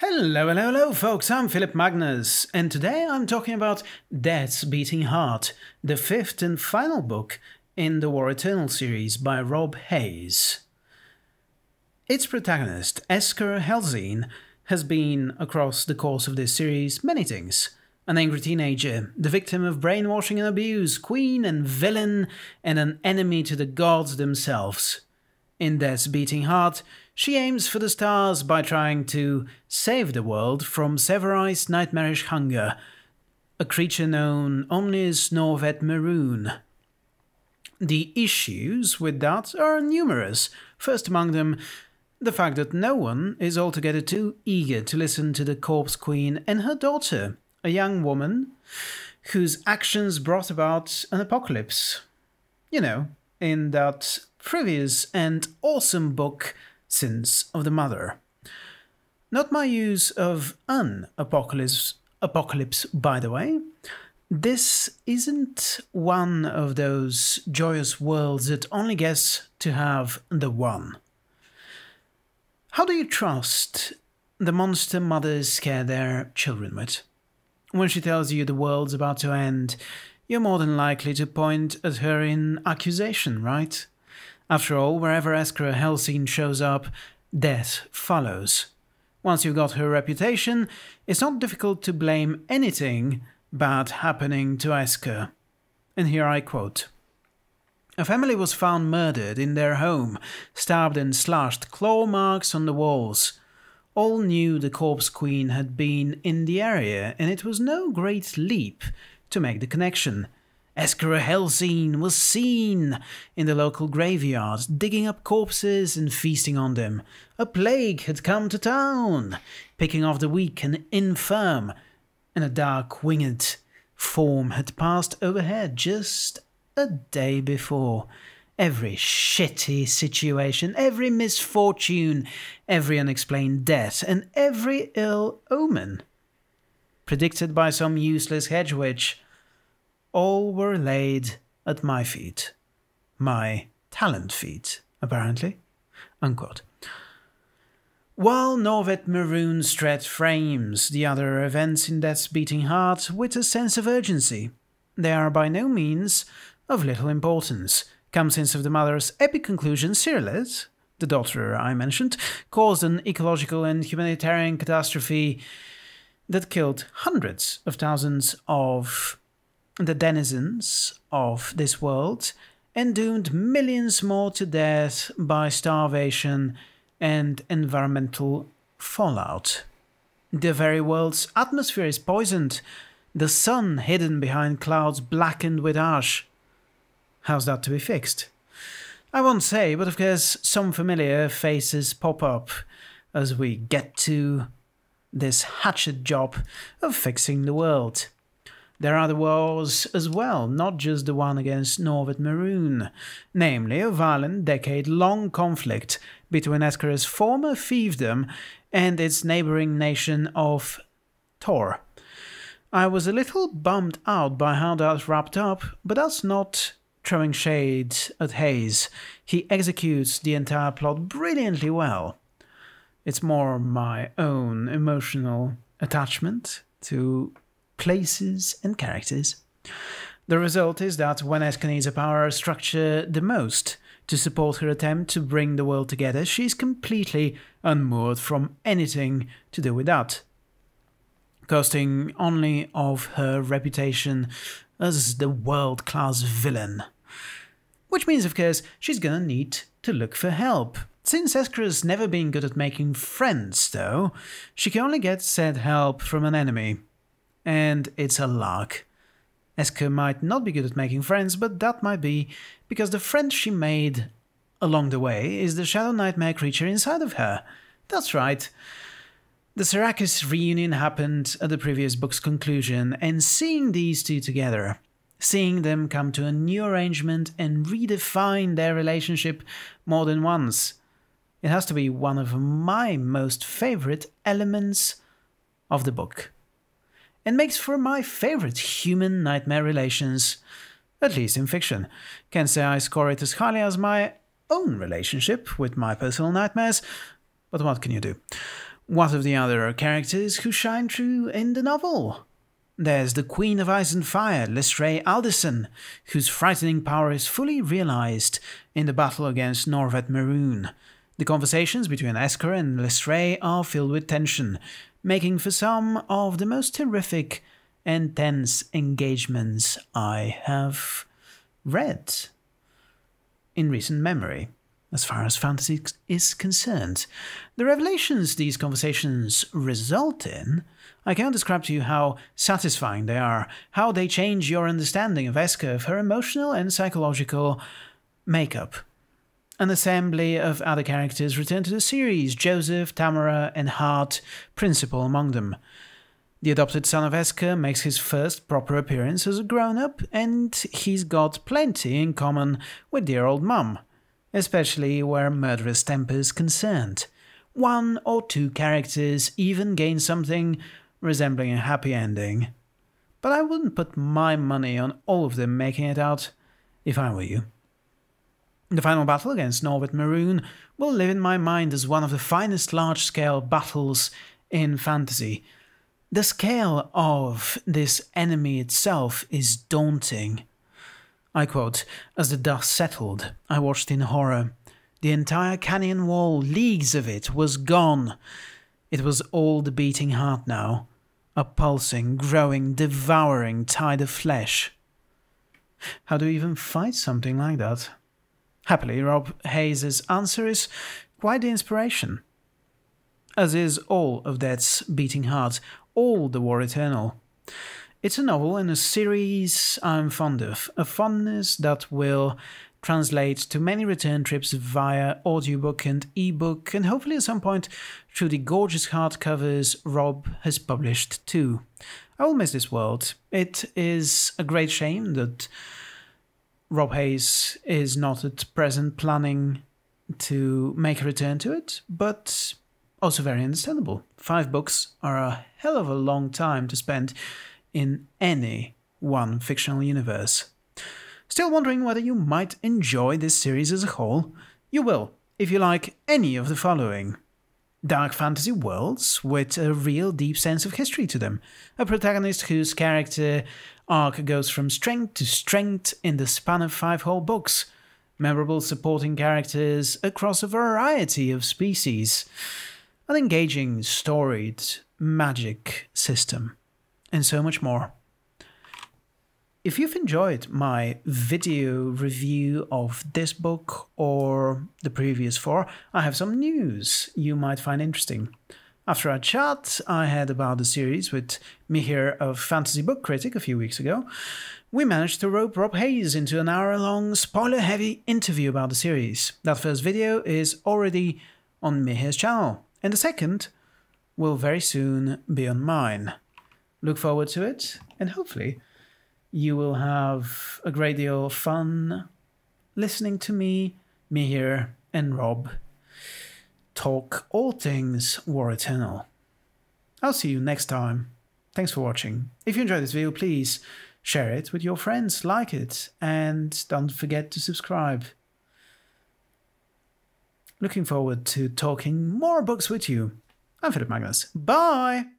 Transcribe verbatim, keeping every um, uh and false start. Hello, hello, hello folks, I'm Filip Magnus, and today I'm talking about Death's Beating Heart, the fifth and final book in the War Eternal series by Rob Hayes. Its protagonist, Eskara Helsene, has been, across the course of this series, many things. An angry teenager, the victim of brainwashing and abuse, queen and villain, and an enemy to the gods themselves. In Death's Beating Heart, she aims for the stars by trying to save the world from Severized nightmarish hunger, a creature known Omnis Norvet Maroon. The issues with that are numerous, first among them the fact that no one is altogether too eager to listen to the Corpse Queen and her daughter, a young woman whose actions brought about an apocalypse. You know, in that previous and awesome book, Sins of the Mother. Not my use of an apocalypse, apocalypse, by the way. This isn't one of those joyous worlds that only gets to have the one. How do you trust the monster mothers scare their children with? When she tells you the world's about to end, you're more than likely to point at her in accusation, right? After all, wherever Eskara Helsene shows up, death follows. Once you've got her reputation, it's not difficult to blame anything bad happening to Eskara. And here I quote. A family was found murdered in their home, stabbed and slashed, claw marks on the walls. All knew the Corpse Queen had been in the area, and it was no great leap to make the connection. Eskara Helsene was seen in the local graveyard, digging up corpses and feasting on them. A plague had come to town, picking off the weak and infirm, and a dark winged form had passed overhead just a day before. Every shitty situation, every misfortune, every unexplained death, and every ill omen, predicted by some useless hedge witch, all were laid at my feet. My talent feet, apparently. Unquote. While Norvet Maroon Strat frames the other events in Death's Beating Heart with a sense of urgency, they are by no means of little importance. Come Sins of the Mother's epic conclusion, Cyrilis, the daughter I mentioned, caused an ecological and humanitarian catastrophe that killed hundreds of thousands of the denizens of this world, and doomed millions more to death by starvation and environmental fallout. The very world's atmosphere is poisoned, the sun hidden behind clouds blackened with ash. How's that to be fixed? I won't say, but of course some familiar faces pop up as we get to this hatchet job of fixing the world. There are the wars as well, not just the one against Norvet Maroon, namely a violent decade-long conflict between Eskara's former fiefdom and its neighbouring nation of Tor. I was a little bummed out by how that wrapped up, but that's not throwing shade at Hayes. He executes the entire plot brilliantly well. It's more my own emotional attachment to places and characters. The result is that when Eskara needs a power structure the most to support her attempt to bring the world together, she's completely unmoored from anything to do with that, costing only of her reputation as the world-class villain. Which means, of course, she's gonna need to look for help. Since Eskara's never been good at making friends, though, she can only get said help from an enemy. And it's a lark. Eskara might not be good at making friends, but that might be because the friend she made along the way is the shadow nightmare creature inside of her. That's right. The Syracuse reunion happened at the previous book's conclusion, and seeing these two together, seeing them come to a new arrangement and redefine their relationship more than once, it has to be one of my most favorite elements of the book, and makes for my favourite human nightmare relations, at least in fiction. Can't say I score it as highly as my own relationship with my personal nightmares, but what can you do? What of the other characters who shine through in the novel? There's the Queen of Ice and Fire, Lesray Alderson, whose frightening power is fully realized in the battle against Norvet Maroon. The conversations between Eskara and Lesray are filled with tension, making for some of the most terrific and tense engagements I have read in recent memory, as far as fantasy is concerned. The revelations these conversations result in, I can't describe to you how satisfying they are, how they change your understanding of Eskara, of her emotional and psychological makeup. An assembly of other characters return to the series, Joseph, Tamura, and Hart, principal among them. The adopted son of Eskara makes his first proper appearance as a grown-up, and he's got plenty in common with dear old mum, especially where murderous temper is concerned. One or two characters even gain something resembling a happy ending. But I wouldn't put my money on all of them making it out, if I were you. The final battle against Norvet Maroon will live in my mind as one of the finest large-scale battles in fantasy. The scale of this enemy itself is daunting. I quote, "As the dust settled, I watched in horror. The entire canyon wall, leagues of it, was gone. It was all the beating heart now, a pulsing, growing, devouring tide of flesh." How do you even fight something like that? Happily, Rob Hayes' answer is quite the inspiration. As is all of Death's Beating Heart, all the War Eternal. It's a novel and a series I'm fond of, a fondness that will translate to many return trips via audiobook and ebook, and hopefully at some point through the gorgeous hardcovers Rob has published too. I will miss this world. It is a great shame that Rob Hayes is not at present planning to make a return to it, but also very understandable. Five books are a hell of a long time to spend in any one fictional universe. Still wondering whether you might enjoy this series as a whole? You will, if you like any of the following. Dark fantasy worlds with a real deep sense of history to them. A protagonist whose character arc goes from strength to strength in the span of five whole books. Memorable supporting characters across a variety of species. An engaging, storied, magic system. And so much more. If you've enjoyed my video review of this book or the previous four, I have some news you might find interesting. After our chat I had about the series with Mihir of Fantasy Book Critic a few weeks ago, we managed to rope Rob Hayes into an hour-long spoiler-heavy interview about the series. That first video is already on Mihir's channel, and the second will very soon be on mine. Look forward to it, and hopefully you will have a great deal of fun listening to me, Mihir, and Rob talk all things War Eternal. I'll see you next time. Thanks for watching. If you enjoyed this video, please share it with your friends, like it, and don't forget to subscribe. Looking forward to talking more books with you. I'm Filip Magnus. Bye!